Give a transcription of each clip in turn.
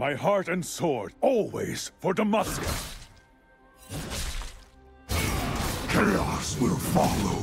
My heart and sword, always for Damascus! Chaos will follow!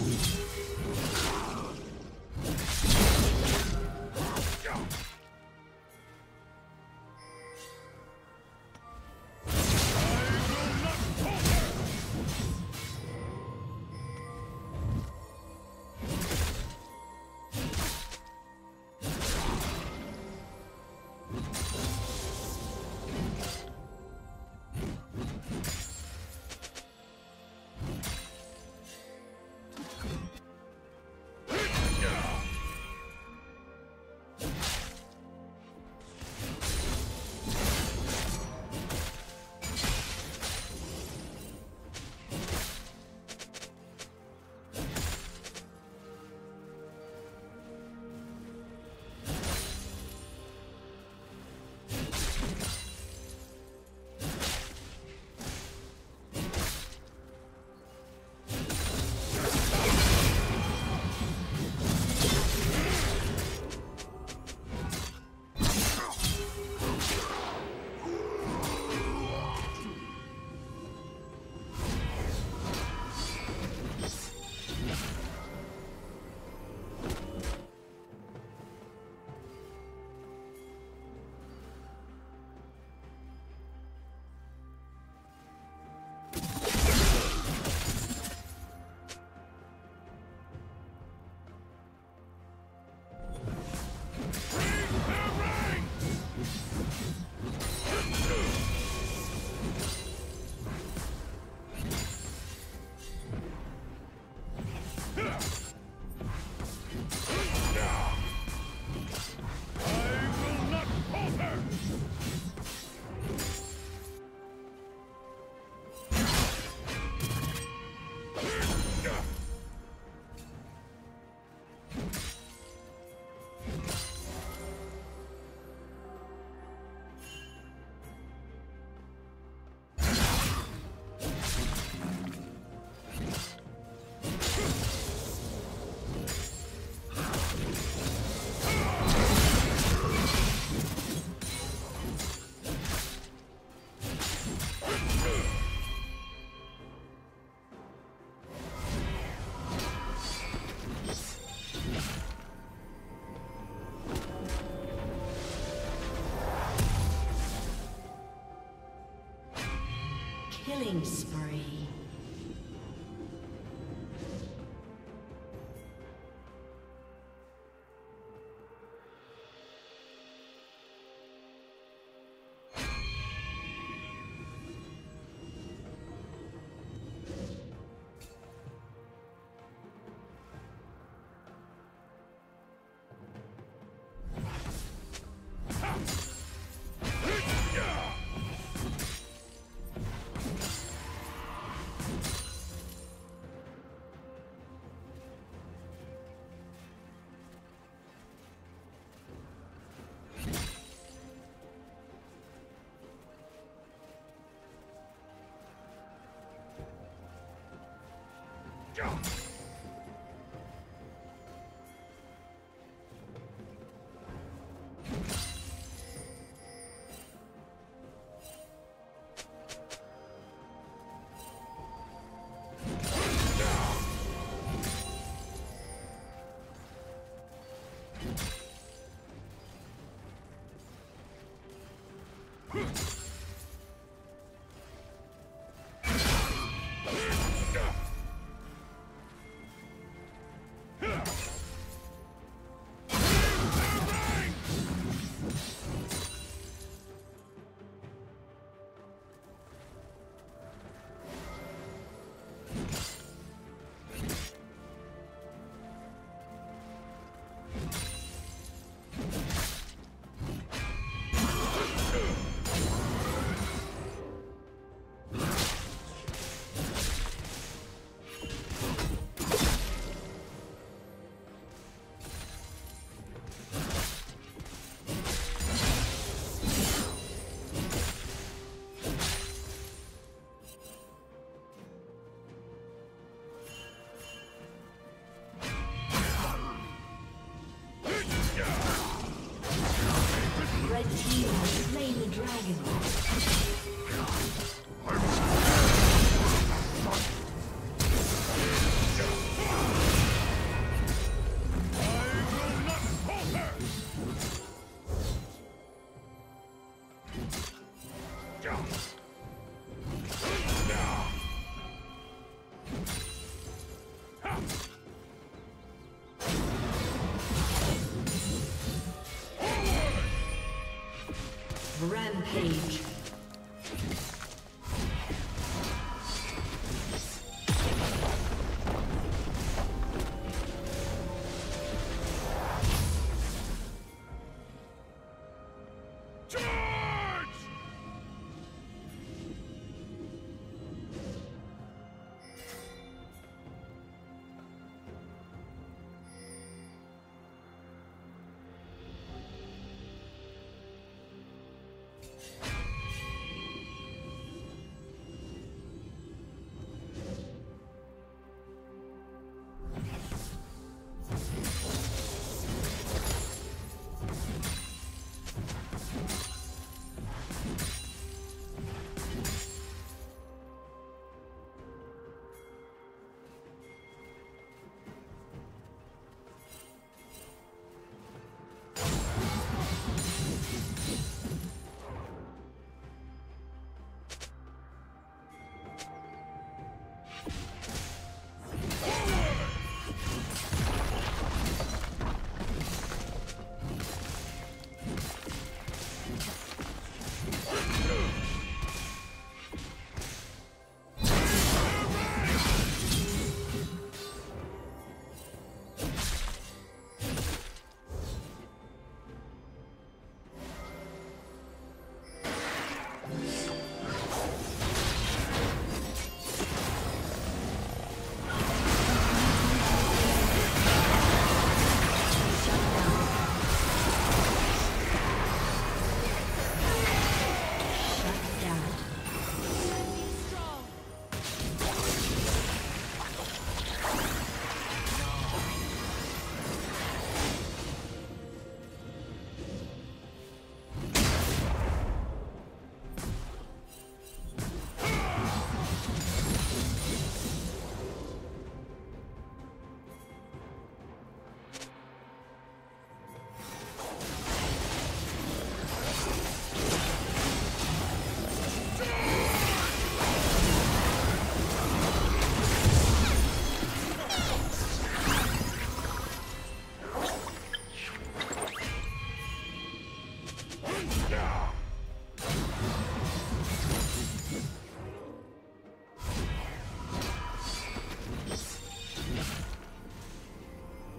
Killing spree. Jump!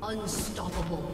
Rampage. Unstoppable.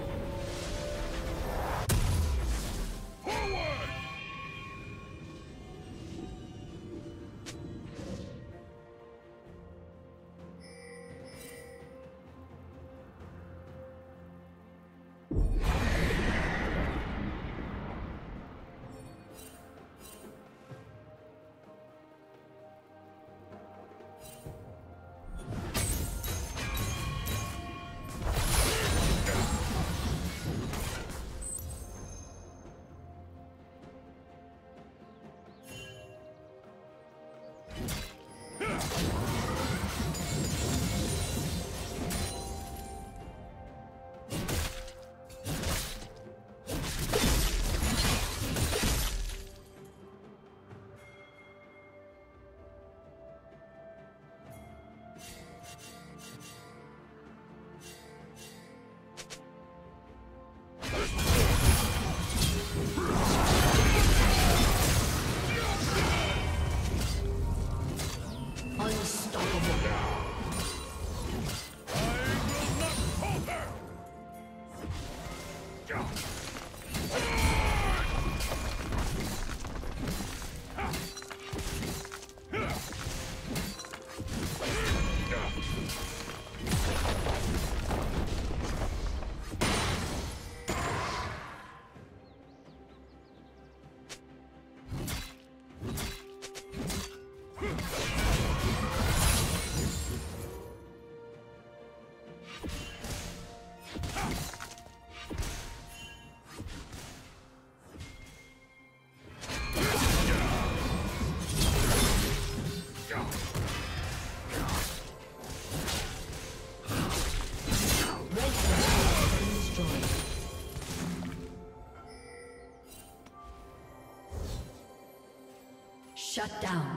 Shut down.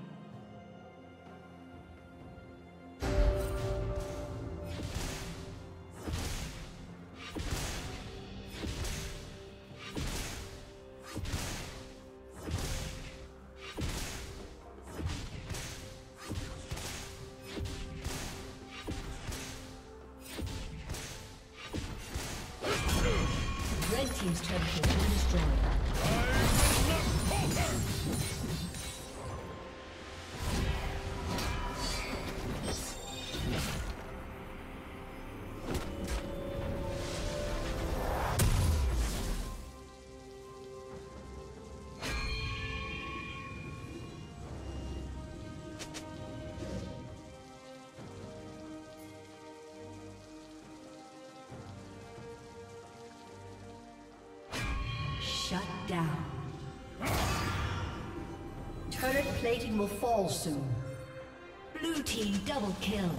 Red team's turret has been destroyed. Shut down. Turret plating will fall soon. Blue team double kill.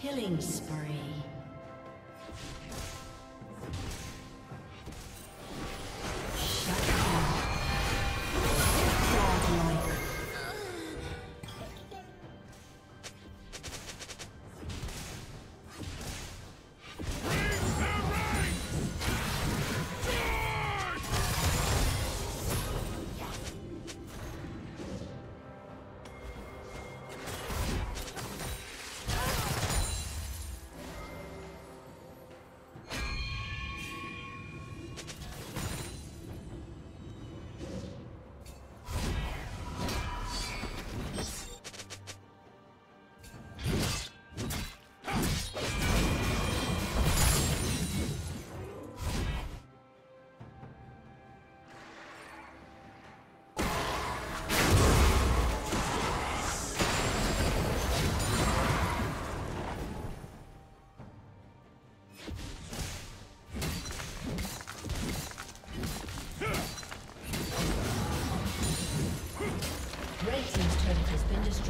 Killing spree.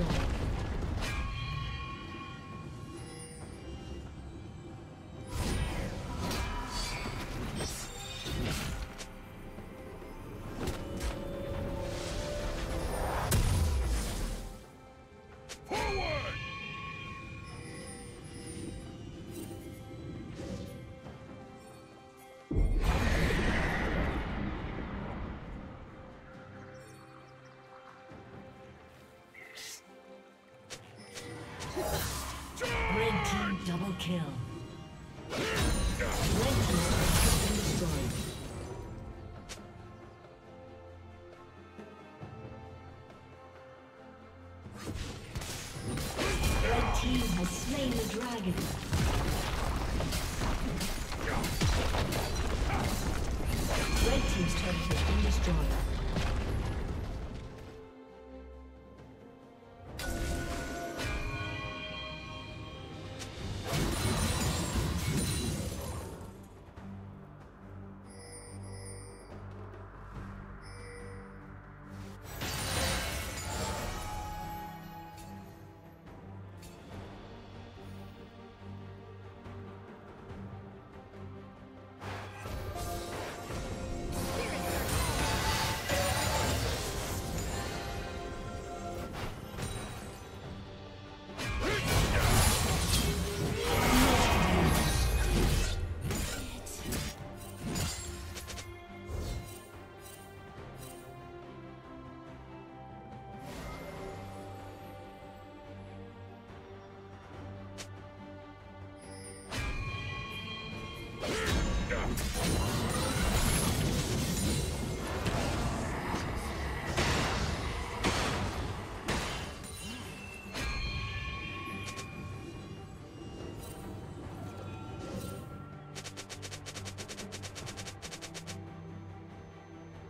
strong. Double kill. Red team's turret has been destroyed. Red team has slain the dragon.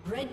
Red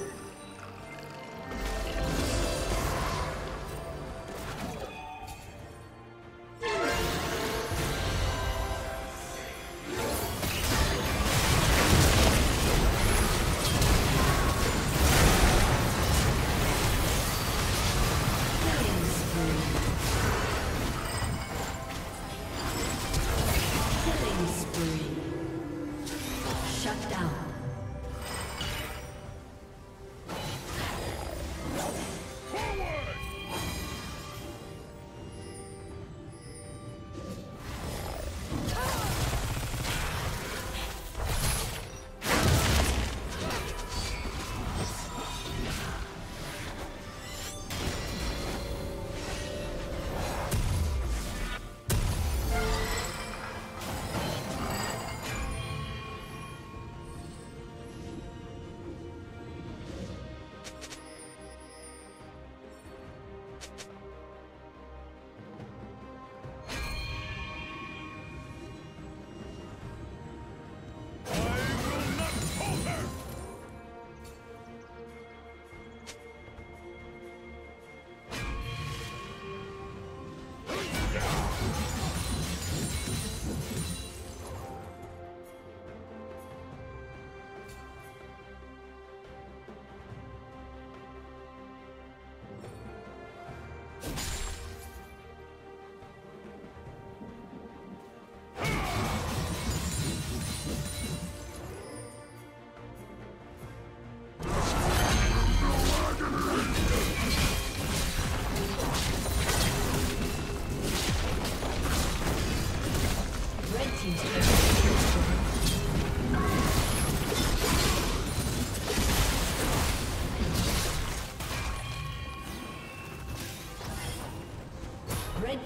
Red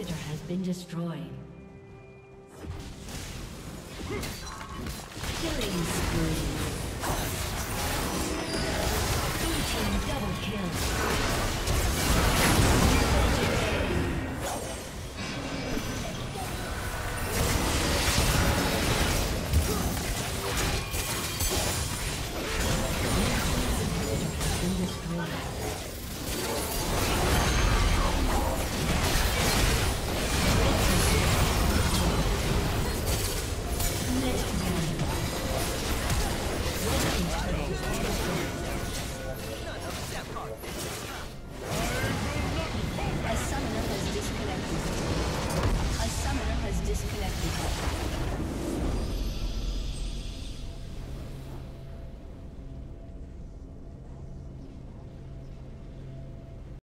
inhibitor has been destroyed. Killing spree. Blue team double kill. A summoner has disconnected.